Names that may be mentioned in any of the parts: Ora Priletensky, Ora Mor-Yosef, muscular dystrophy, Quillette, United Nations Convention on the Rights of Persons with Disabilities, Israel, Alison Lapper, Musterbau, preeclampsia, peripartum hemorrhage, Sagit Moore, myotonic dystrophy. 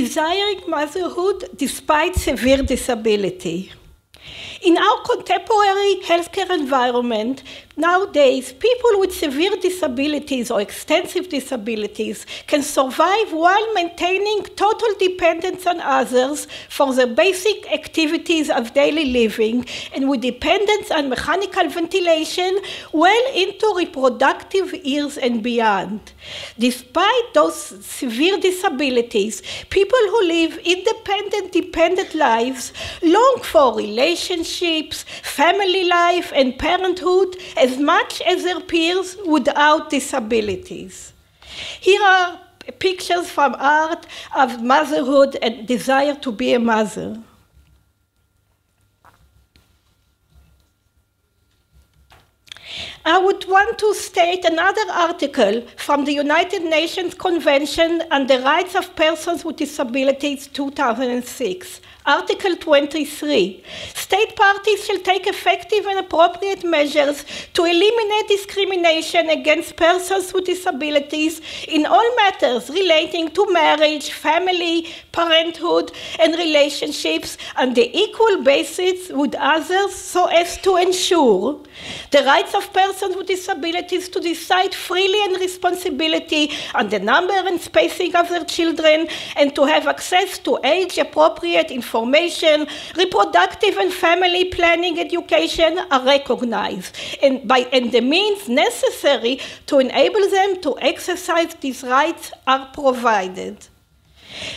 desiring motherhood despite severe disability. In our contemporary healthcare environment, nowadays, people with severe disabilities or extensive disabilities can survive while maintaining total dependence on others for the basic activities of daily living and with dependence on mechanical ventilation well into reproductive years and beyond. Despite those severe disabilities, people who live independent, dependent lives long for relationships, family life, and parenthood as much as their peers without disabilities. Here are pictures from art of motherhood and desire to be a mother. I would want to state another article from the United Nations Convention on the Rights of Persons with Disabilities, 2006. Article 23, state parties shall take effective and appropriate measures to eliminate discrimination against persons with disabilities in all matters relating to marriage, family, parenthood, and relationships on the equal basis with others so as to ensure the rights of persons with disabilities to decide freely and responsibility on the number and spacing of their children and to have access to age-appropriate information. Reproductive and family planning education are recognized and the means necessary to enable them to exercise these rights are provided.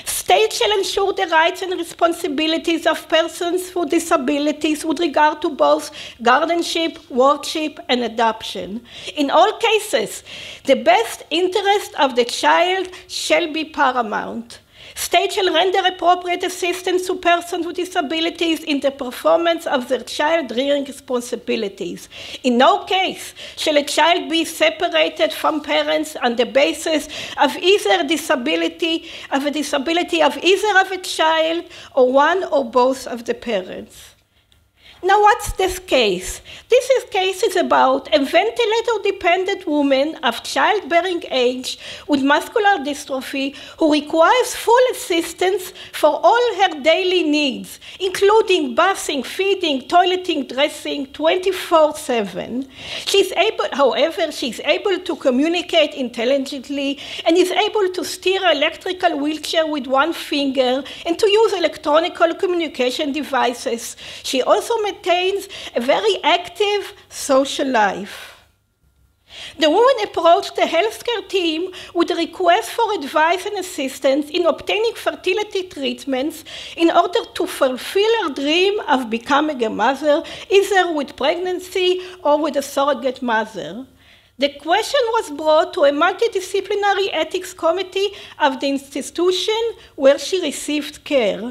States shall ensure the rights and responsibilities of persons with disabilities with regard to both guardianship, wardship, and adoption. In all cases, the best interest of the child shall be paramount. States shall render appropriate assistance to persons with disabilities in the performance of their child-rearing responsibilities. In no case shall a child be separated from parents on the basis of either a disability of either of a child or one or both of the parents. Now, what's this case? This case is about a ventilator-dependent woman of childbearing age with muscular dystrophy who requires full assistance for all her daily needs, including bathing, feeding, toileting, dressing, 24/7. However, she's able to communicate intelligently and is able to steer an electrical wheelchair with one finger and to use electronic communication devices. She also maintains a very active social life. The woman approached the healthcare team with a request for advice and assistance in obtaining fertility treatments in order to fulfill her dream of becoming a mother, either with pregnancy or with a surrogate mother. The question was brought to a multidisciplinary ethics committee of the institution where she received care.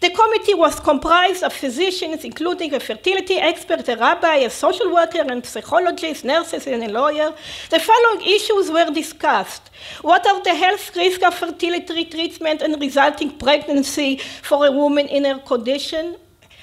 The committee was comprised of physicians, including a fertility expert, a rabbi, a social worker, and psychologists, nurses, and a lawyer. The following issues were discussed. What are the health risks of fertility treatment and resulting pregnancy for a woman in her condition?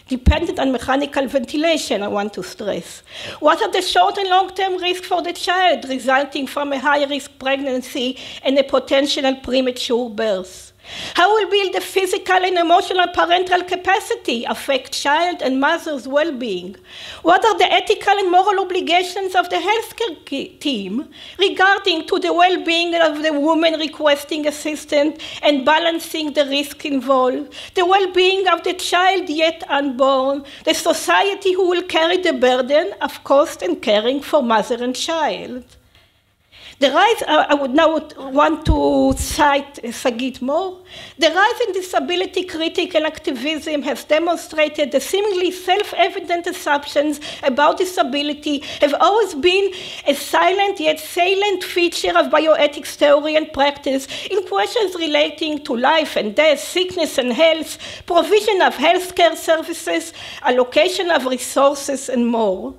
Dependent on mechanical ventilation, I want to stress. What are the short and long-term risks for the child resulting from a high-risk pregnancy and a potential premature birth? How will the physical and emotional parental capacity affect child and mother's well-being? What are the ethical and moral obligations of the healthcare team regarding to the well-being of the woman requesting assistance and balancing the risk involved, the well-being of the child yet unborn, the society who will carry the burden of cost and caring for mother and child? The rise, I would now want to cite Sagit Moore. The rise in disability critical activism has demonstrated the seemingly self-evident assumptions about disability have always been a silent yet salient feature of bioethics theory and practice in questions relating to life and death, sickness and health, provision of healthcare services, allocation of resources, and more.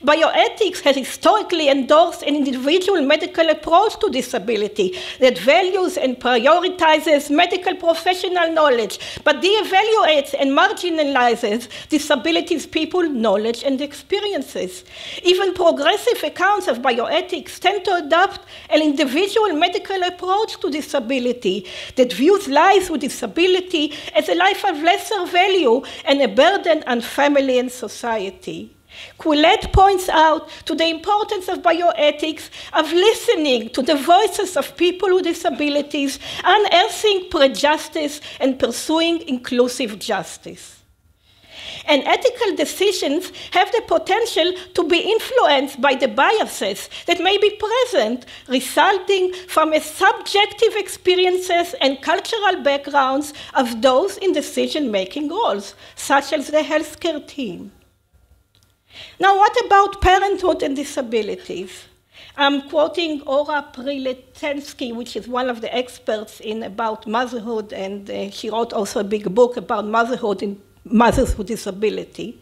Bioethics has historically endorsed an individual medical approach to disability that values and prioritizes medical professional knowledge, but de-evaluates and marginalizes disabilities people, knowledge, and experiences. Even progressive accounts of bioethics tend to adopt an individual medical approach to disability that views lives with disability as a life of lesser value and a burden on family and society. Quillette points out to the importance of bioethics, of listening to the voices of people with disabilities, unearthing prejudice, and pursuing inclusive justice. And ethical decisions have the potential to be influenced by the biases that may be present, resulting from a subjective experiences and cultural backgrounds of those in decision-making roles, such as the healthcare team. Now, what about parenthood and disabilities? I'm quoting Ora Priletensky, which is one of the experts about motherhood, and she wrote also a big book about motherhood in mothers with disability.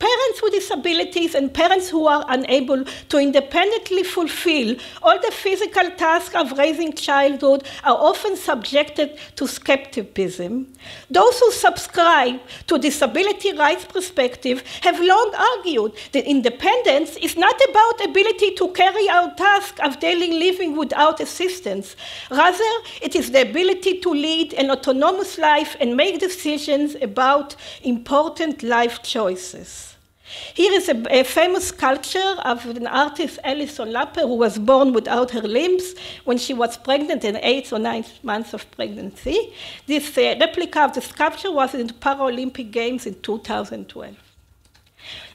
Parents with disabilities and parents who are unable to independently fulfill all the physical tasks of raising childhood are often subjected to skepticism. Those who subscribe to disability rights perspective have long argued that independence is not about ability to carry out tasks of daily living without assistance. Rather, it is the ability to lead an autonomous life and make decisions about important life choices. Here is a famous sculpture of an artist, Alison Lapper, who was born without her limbs when she was pregnant in 8th or 9th month of pregnancy. This replica of the sculpture was in the Paralympic Games in 2012.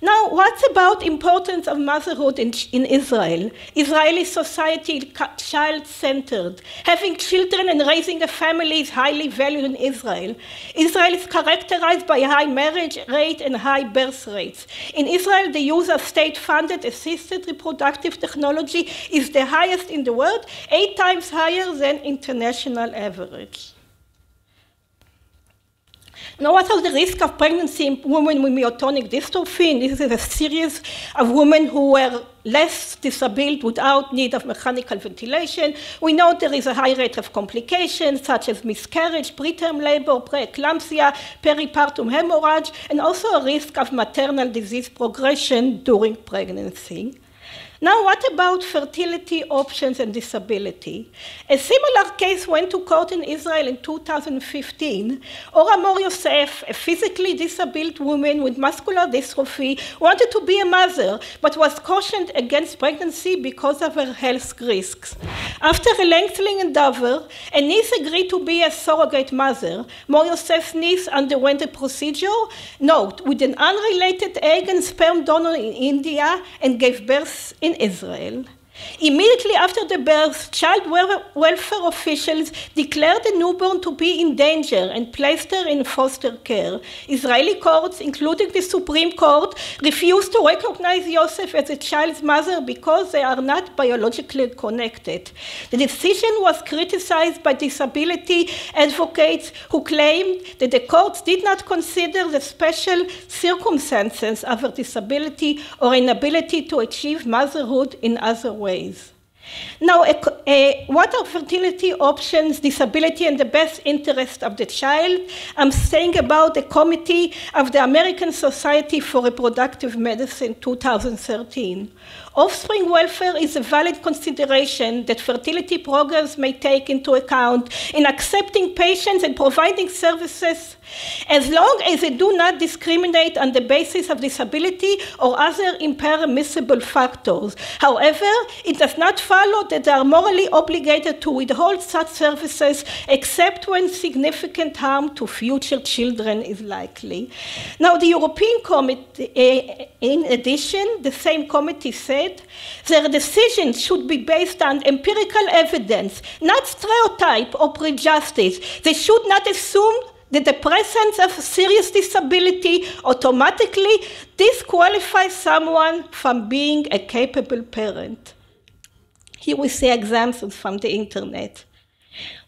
Now, what's about importance of motherhood in Israel? Israeli society is child-centered. Having children and raising a family is highly valued in Israel. Israel is characterized by high marriage rate and high birth rates. In Israel, the use of state-funded assisted reproductive technology is the highest in the world, 8 times higher than international average. Now, what are the risks of pregnancy in women with myotonic dystrophy? And this is a series of women who were less disabled without need of mechanical ventilation. We know there is a high rate of complications, such as miscarriage, preterm labor, preeclampsia, peripartum hemorrhage, and also a risk of maternal disease progression during pregnancy. Now, what about fertility options and disability? A similar case went to court in Israel in 2015. Ora Mor-Yosef, a physically disabled woman with muscular dystrophy, wanted to be a mother, but was cautioned against pregnancy because of her health risks. After a lengthening endeavor, a niece agreed to be a surrogate mother. Mor-Yosef's niece underwent a procedure, note, with an unrelated egg and sperm donor in India, and gave birth in Israel. Immediately after the birth, child welfare officials declared the newborn to be in danger and placed her in foster care. Israeli courts, including the Supreme Court, refused to recognize Yosef as a child's mother because they are not biologically connected. The decision was criticized by disability advocates who claimed that the courts did not consider the special circumstances of her disability or inability to achieve motherhood in other ways. Now, what are fertility options, disability, and the best interest of the child? I'm saying about the Committee of the American Society for Reproductive Medicine 2013. Offspring welfare is a valid consideration that fertility programs may take into account in accepting patients and providing services, as long as they do not discriminate on the basis of disability or other impermissible factors. However, it does not follow that they are morally obligated to withhold such services except when significant harm to future children is likely. Now, the European Committee, in addition, the same committee said, their decisions should be based on empirical evidence, not stereotype or prejudice. They should not assume that the presence of serious disability automatically disqualifies someone from being a capable parent. Here we see examples from the internet.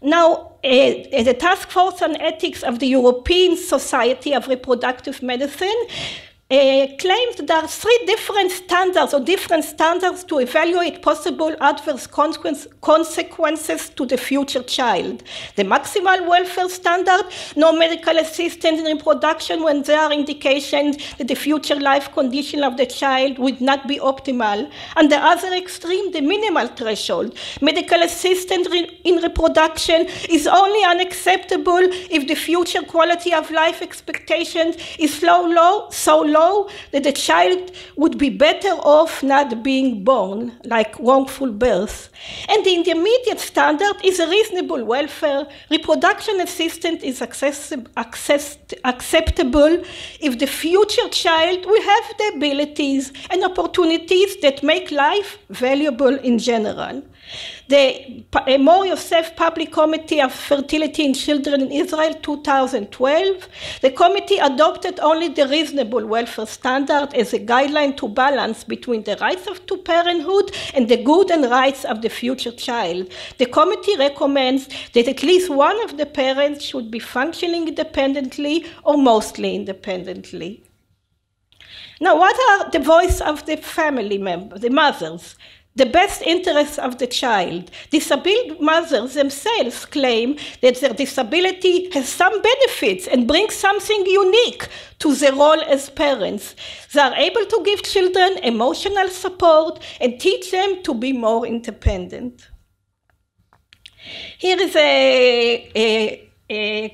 Now, the Task Force on Ethics of the European Society of Reproductive Medicine claims that there are three different standards or to evaluate possible adverse consequences to the future child. The maximal welfare standard, no medical assistance in reproduction when there are indications that the future life condition of the child would not be optimal. And the other extreme, the minimal threshold. Medical assistance in reproduction is only unacceptable if the future quality of life expectations is so low that the child would be better off not being born, like wrongful birth. And the intermediate standard is a reasonable welfare. Reproduction assistance is acceptable if the future child will have the abilities and opportunities that make life valuable in general. The Mor-Yosef Public Committee of Fertility in Children in Israel, 2012, the committee adopted only the reasonable welfare standard as a guideline to balance between the rights to parenthood and the good and rights of the future child. The committee recommends that at least one of the parents should be functioning independently or mostly independently. Now, what are the voice of the family members, the mothers? The best interests of the child. Disabled mothers themselves claim that their disability has some benefits and brings something unique to their role as parents. They are able to give children emotional support and teach them to be more independent. Here is a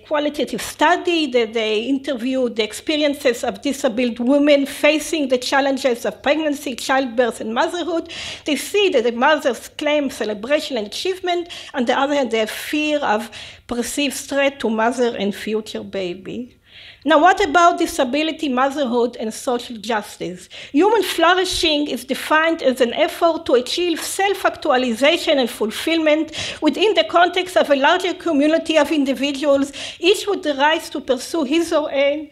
qualitative study that they interviewed the experiences of disabled women facing the challenges of pregnancy, childbirth, and motherhood. They see that the mothers claim celebration and achievement, on the other hand, their fear of perceived threat to mother and future baby. Now, what about disability, motherhood, and social justice? Human flourishing is defined as an effort to achieve self-actualization and fulfillment within the context of a larger community of individuals, each with the right to pursue his or her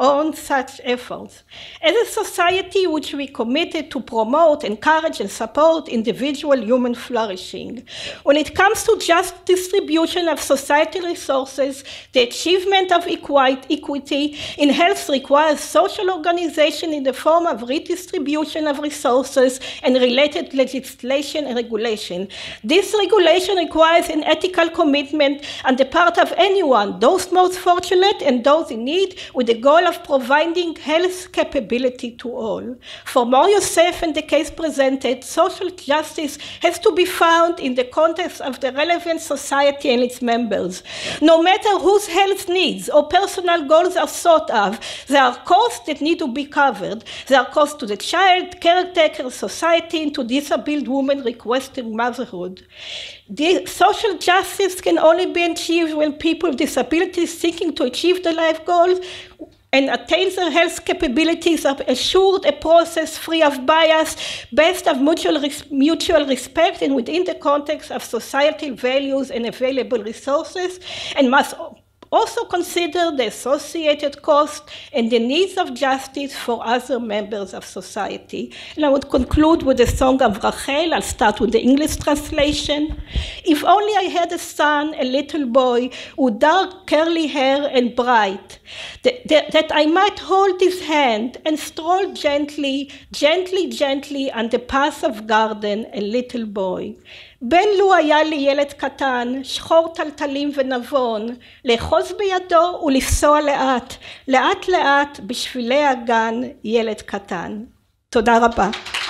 own such efforts. As a society which we committed to promote, encourage, and support individual human flourishing. When it comes to just distribution of societal resources, the achievement of equity in health requires social organization in the form of redistribution of resources and related legislation and regulation. This regulation requires an ethical commitment on the part of anyone, those most fortunate and those in need, with the goal of providing health capability to all. For Mor-Yosef and the case presented, social justice has to be found in the context of the relevant society and its members. No matter whose health needs or personal goals are sought of, there are costs that need to be covered. There are costs to the child, caretaker, society, and to disabled women requesting motherhood. Social justice can only be achieved when people with disabilities seeking to achieve their life goals and attain their health capabilities are assured a process free of bias, based on mutual respect and within the context of societal values and available resources, and must also consider the associated cost and the needs of justice for other members of society. And I would conclude with the song of Rachel. I'll start with the English translation. If only I had a son, a little boy, with dark curly hair and bright, that I might hold his hand and stroll gently on the path of garden, a little boy. בן לו היה לי ילד קטן, שחור טלטלים ונבון, לאחוז בידו ולפסוע לאט, לאט בשבילי הגן ילד קטן. תודה רבה.